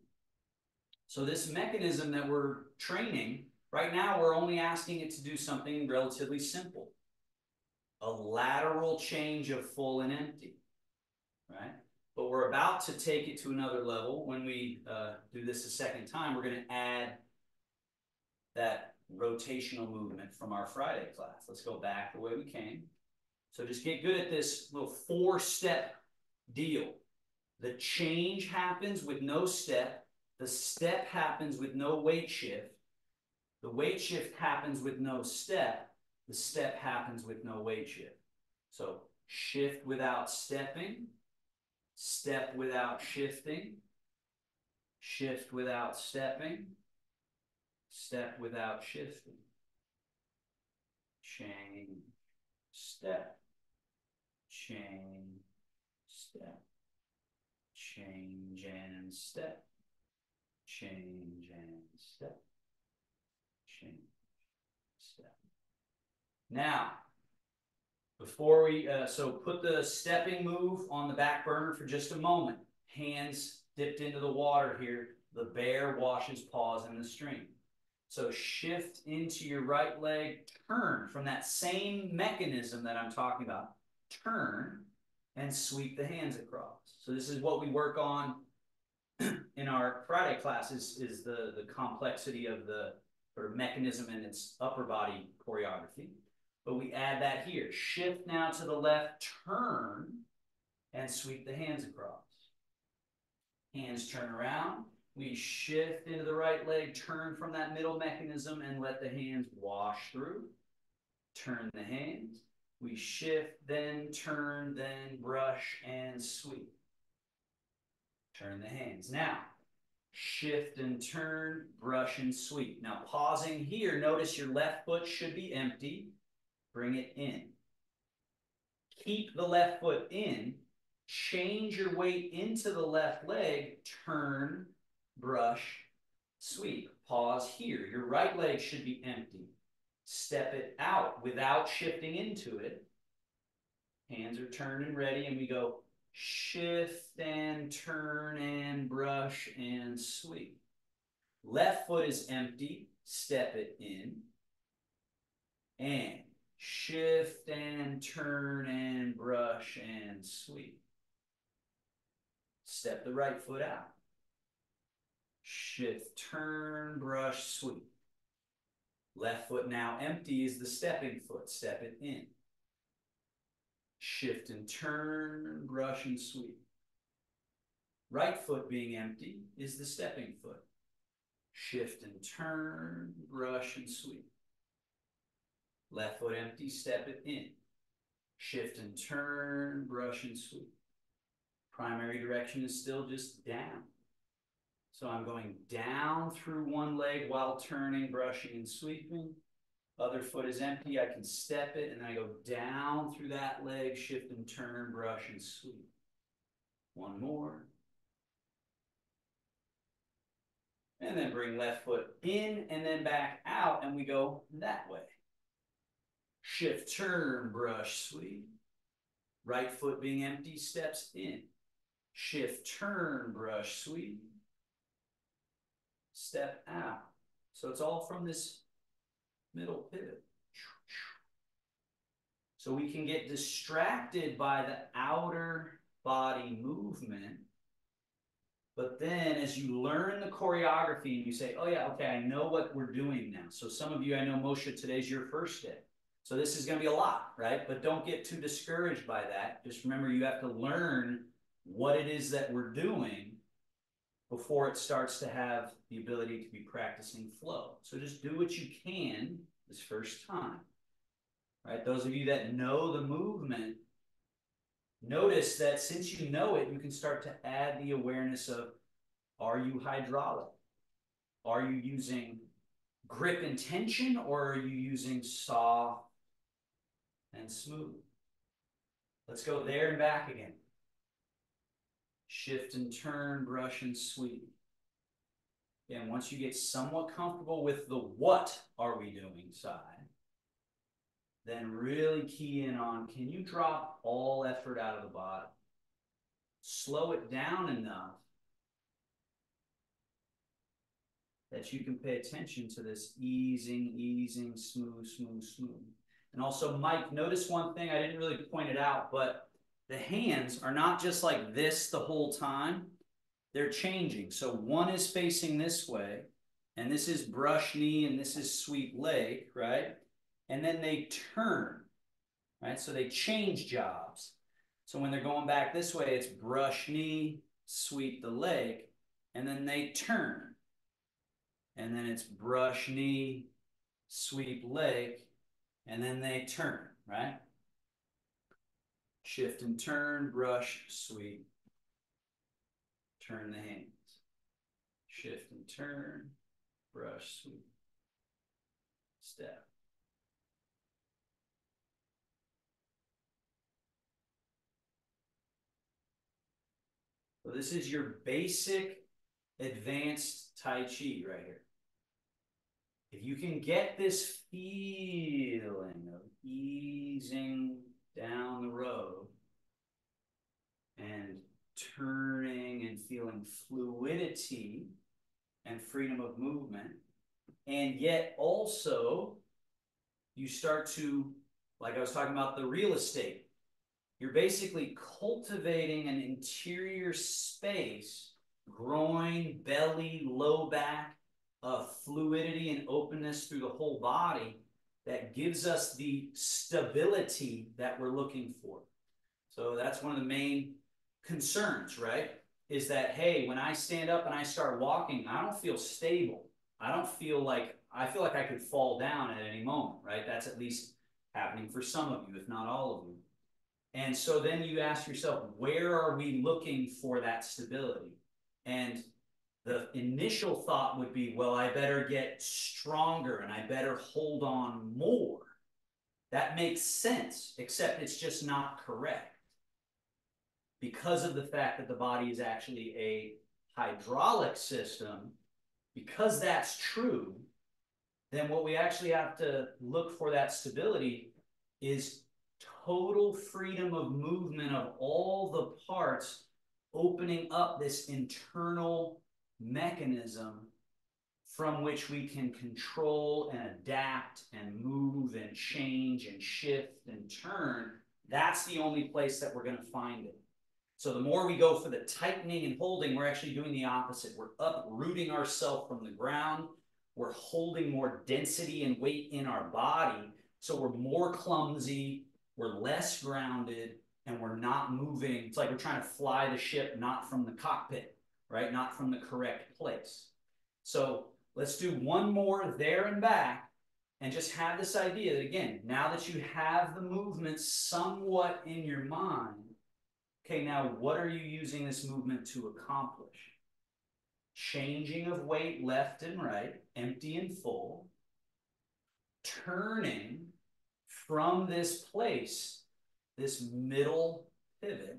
So this mechanism that we're training, right now we're only asking it to do something relatively simple. A lateral change of full and empty. Right? But we're about to take it to another level. When we uh, do this a second time, we're going to add that rotational movement from our Friday class. Let's go back the way we came. So just get good at this little four-step deal. The change happens with no step. The step happens with no weight shift. The weight shift happens with no step. The step happens with no weight shift. So shift without stepping. Step without shifting. Shift without stepping. Step without shifting. Change. Step. Change. Step. Change and step. change and step, change, step. Now, before we, uh, so put the stepping move on the back burner for just a moment. Hands dipped into the water here. The bear washes paws in the stream. So shift into your right leg, turn from that same mechanism that I'm talking about. Turn and sweep the hands across. So this is what we work on in our Friday classes, is the, the complexity of the sort of mechanism and its upper body choreography. But we add that here. Shift now to the left, turn, and sweep the hands across. Hands turn around. We shift into the right leg, turn from that middle mechanism, and let the hands wash through. Turn the hands. We shift, then turn, then brush, and sweep. Turn the hands. Now, shift and turn, brush and sweep. Now, pausing here, notice your left foot should be empty. Bring it in. Keep the left foot in. Change your weight into the left leg. Turn, brush, sweep. Pause here. Your right leg should be empty. Step it out without shifting into it. Hands are turned and ready, and we go shift and turn and brush and sweep. Left foot is empty. Step it in. And shift and turn and brush and sweep. Step the right foot out. Shift, turn, brush, sweep. Left foot now empty is the stepping foot. Step it in. Shift and turn, brush and sweep. Right foot being empty is the stepping foot. Shift and turn, brush and sweep. Left foot empty, step it in. Shift and turn, brush and sweep. Primary direction is still just down. So I'm going down through one leg while turning, brushing, and sweeping. Other foot is empty, I can step it, and then I go down through that leg, shift and turn, brush, and sweep. One more. And then bring left foot in and then back out, and we go that way. Shift, turn, brush, sweep. Right foot being empty, steps in. Shift, turn, brush, sweep. Step out. So it's all from this middle pivot. So we can get distracted by the outer body movement. But then as you learn the choreography and you say, oh yeah, okay, I know what we're doing now. So some of you, I know Moshe, today's your first day. So this is going to be a lot, right? But don't get too discouraged by that. Just remember you have to learn what it is that we're doing before it starts to have the ability to be practicing flow. So just do what you can this first time, right? Those of you that know the movement, notice that since you know it, you can start to add the awareness of, are you hydraulic? Are you using grip and tension, or are you using soft and smooth? Let's go there and back again. Shift and turn, brush and sweep. And once you get somewhat comfortable with the what are we doing side, then really key in on, can you drop all effort out of the body? Slow it down enough that you can pay attention to this easing, easing, smooth, smooth, smooth. And also, Mike, notice one thing. I didn't really point it out, but the hands are not just like this the whole time. They're changing. So one is facing this way, and this is brush knee, and this is sweep leg, right? And then they turn, right? So they change jobs. So when they're going back this way, it's brush knee, sweep the leg, and then they turn. And then it's brush knee, sweep leg, and then they turn, right? Shift and turn, brush, sweep. Turn the hands. Shift and turn, brush, sweep. Step. So this is your basic advanced Tai Chi right here. If you can get this feeling of easing down the road and turning and feeling fluidity and freedom of movement, and yet also you start to, like I was talking about the real estate, you're basically cultivating an interior space, groin, belly, low back, uh, fluidity and openness through the whole body that gives us the stability that we're looking for. So that's one of the main concerns, right? Is that, hey, when I stand up and I start walking, I don't feel stable. I don't feel like, I feel like I could fall down at any moment, right? That's at least happening for some of you, if not all of you. And so then you ask yourself, where are we looking for that stability? And the initial thought would be, well, I better get stronger and I better hold on more. That makes sense, except it's just not correct because of the fact that the body is actually a hydraulic system. Because that's true, then what we actually have to look for that stability is total freedom of movement of all the parts, opening up this internal mechanism from which we can control and adapt and move and change and shift and turn. That's the only place that we're going to find it. So the more we go for the tightening and holding, we're actually doing the opposite. We're uprooting ourselves from the ground. We're holding more density and weight in our body. So we're more clumsy, we're less grounded, and we're not moving. It's like we're trying to fly the ship, not from the cockpit, right? Not from the correct place. So let's do one more there and back and just have this idea that, again, now that you have the movement somewhat in your mind, okay, now what are you using this movement to accomplish? Changing of weight left and right, empty and full, turning from this place, this middle pivot,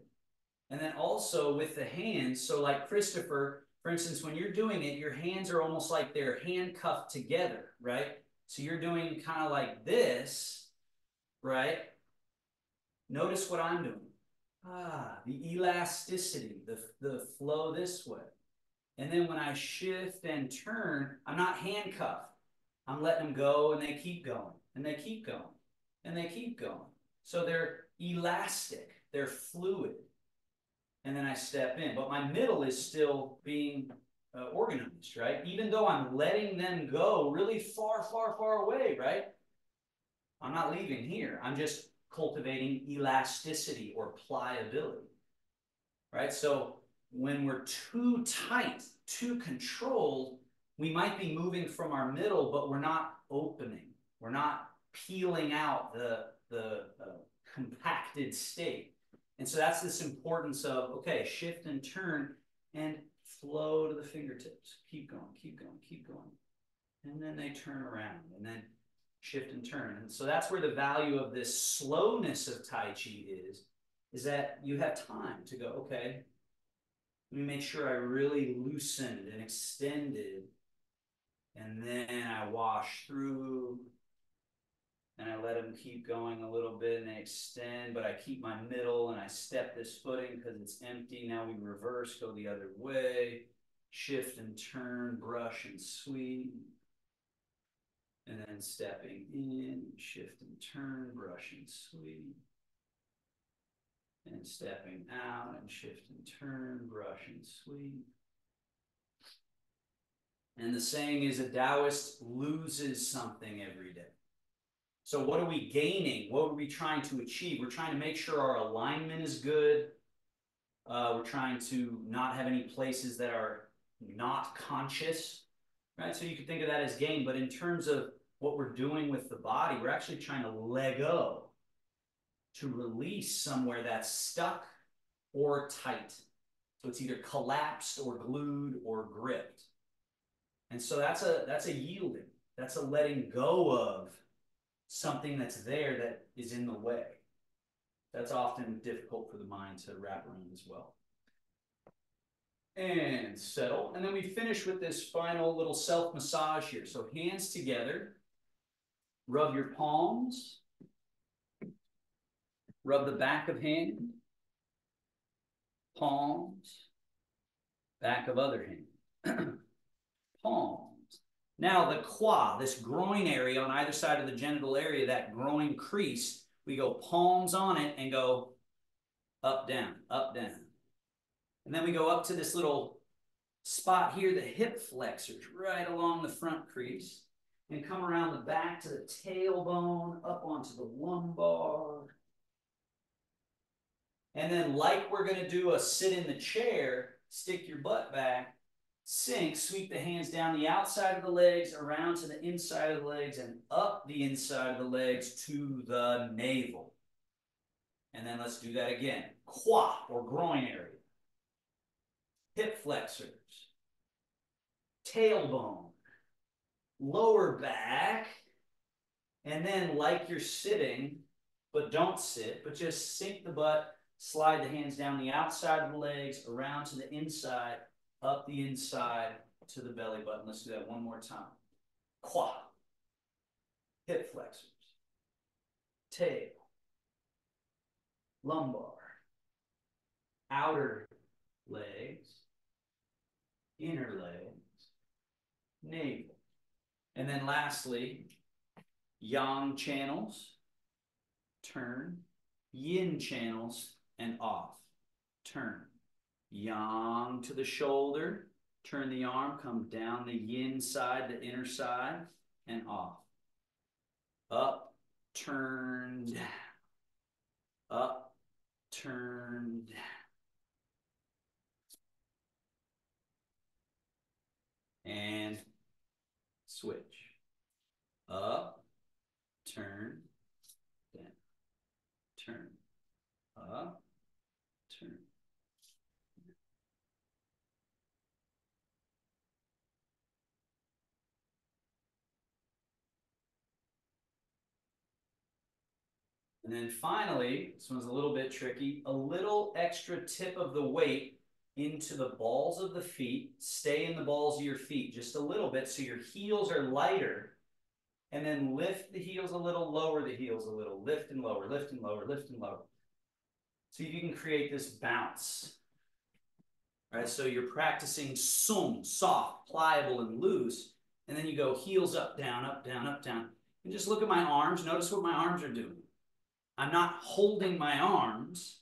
and then also with the hands. So like Christopher, for instance, when you're doing it, your hands are almost like they're handcuffed together, right? So you're doing kind of like this, right? Notice what I'm doing. Ah, the elasticity, the, the flow this way. And then when I shift and turn, I'm not handcuffed. I'm letting them go, and they keep going, and they keep going, and they keep going. So they're elastic, they're fluid. And then I step in, but my middle is still being uh, organized, right? Even though I'm letting them go really far, far, far away, right? I'm not leaving here. I'm just cultivating elasticity or pliability, right? So when we're too tight, too controlled, we might be moving from our middle, but we're not opening. We're not peeling out the, the uh, compacted state. And so that's this importance of, okay, shift and turn and flow to the fingertips. Keep going, keep going, keep going. And then they turn around and then shift and turn. And so that's where the value of this slowness of Tai Chi is, is that you have time to go, okay, let me make sure I really loosened and extended, and then I wash through, and I let them keep going a little bit, and they extend, but I keep my middle, and I step this footing because it's empty. Now we reverse, go the other way, shift and turn, brush and sweep, and then stepping in, shift and turn, brush and sweep, and stepping out, and shift and turn, brush and sweep. And the saying is, a Taoist loses something every day. So what are we gaining? What are we trying to achieve? We're trying to make sure our alignment is good. Uh, we're trying to not have any places that are not conscious, right? So you can think of that as gain, but in terms of what we're doing with the body, we're actually trying to let go, to release somewhere that's stuck or tight. So it's either collapsed or glued or gripped. And so that's a, that's a yielding. That's a letting go of something that's there that is in the way. That's often difficult for the mind to wrap around as well. and settle. And then we finish with this final little self-massage here. So hands together, rub your palms, rub the back of hand, palms, back of other hand, palms. Now the qua, this groin area on either side of the genital area, that groin crease, we go palms on it and go up, down, up, down. And then we go up to this little spot here, the hip flexors, right along the front crease, and come around the back to the tailbone, up onto the lumbar. And then like we're going to do a sit in the chair, stick your butt back, sink, sweep the hands down the outside of the legs, around to the inside of the legs, and up the inside of the legs to the navel. And then let's do that again. Quad or groin area. Hip flexors, tailbone, lower back, and then like you're sitting, but don't sit, but just sink the butt, slide the hands down the outside of the legs, around to the inside, up the inside to the belly button. Let's do that one more time. Quad, hip flexors, tail, lumbar, outer legs, inner legs, navel. And then lastly, yang channels, turn, yin channels, and off, turn. Yang to the shoulder, turn the arm, come down the yin side, the inner side, and off. Up, turn, down. Up, turn, down. And switch. Up, turn, down, turn, up, turn. And then finally, this one's a little bit tricky, a little extra tip of the weight into the balls of the feet. Stay in the balls of your feet just a little bit so your heels are lighter. And then lift the heels a little, lower the heels a little, lift and lower, lift and lower, lift and lower. So you can create this bounce. All right, so you're practicing sum, soft, pliable, and loose. And then you go heels up, down, up, down, up, down. And just look at my arms. Notice what my arms are doing. I'm not holding my arms.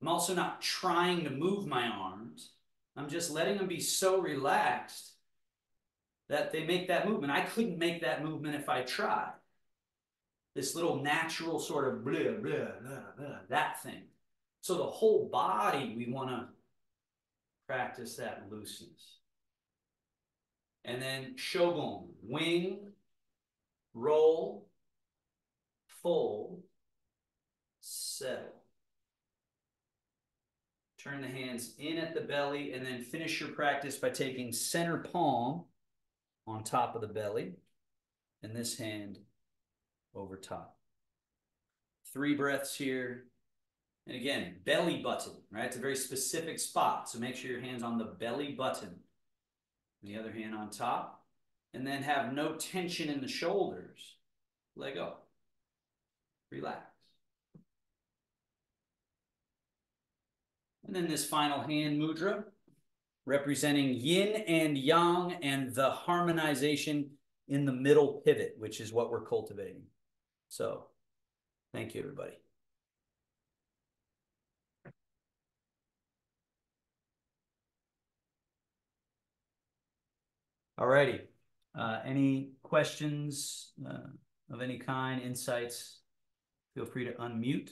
I'm also not trying to move my arms. I'm just letting them be so relaxed that they make that movement. I couldn't make that movement if I tried. This little natural sort of blah, blah, blah, blah, that thing. So the whole body, we want to practice that looseness. And then shogun, wing, roll, fold, settle. Turn the hands in at the belly and then finish your practice by taking center palm on top of the belly and this hand over top. Three breaths here. And again, belly button, right? It's a very specific spot. So make sure your hand's on the belly button. And the other hand on top. And then have no tension in the shoulders. Let go. Relax. And then this final hand mudra, representing yin and yang and the harmonization in the middle pivot, which is what we're cultivating. So thank you, everybody. All righty. Uh, any questions uh, of any kind, insights, feel free to unmute.